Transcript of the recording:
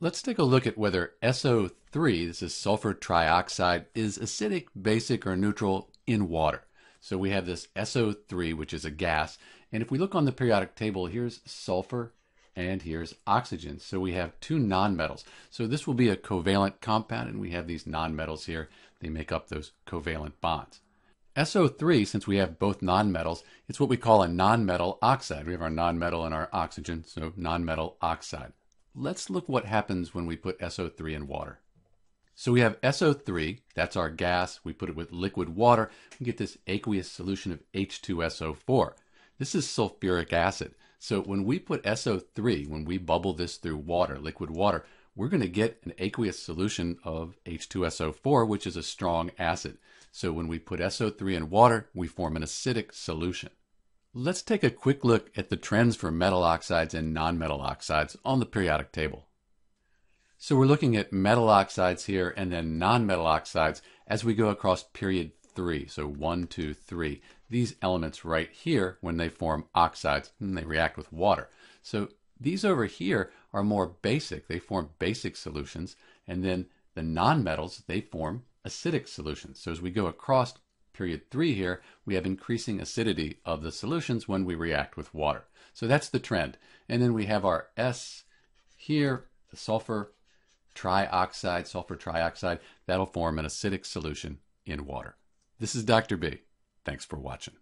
Let's take a look at whether SO3, this is sulfur trioxide, is acidic, basic, or neutral in water. So we have this SO3, which is a gas. And if we look on the periodic table, here's sulfur and here's oxygen. So we have two nonmetals. So this will be a covalent compound, and we have these nonmetals here. They make up those covalent bonds. SO3, since we have both nonmetals, it's what we call a nonmetal oxide. We have our nonmetal and our oxygen, so nonmetal oxide. Let's look what happens when we put SO3 in water. So we have SO3, that's our gas. We put it with liquid water. We get this aqueous solution of H2SO4. This is sulfuric acid. So when we put SO3, when we bubble this through water, liquid water, we're going to get an aqueous solution of H2SO4, which is a strong acid. So when we put SO3 in water, we form an acidic solution. Let's take a quick look at the trends for metal oxides and nonmetal oxides on the periodic table. So we're looking at metal oxides here and then nonmetal oxides as we go across period 3. So 1, 2, 3. These elements right here, when they form oxides, they react with water. So these over here are more basic. They form basic solutions. And then the nonmetals, they form acidic solutions. So as we go across period 3 here, we have increasing acidity of the solutions when we react with water. So that's the trend. And then we have our S here, the sulfur trioxide. That'll form an acidic solution in water. This is Dr. B. Thanks for watching.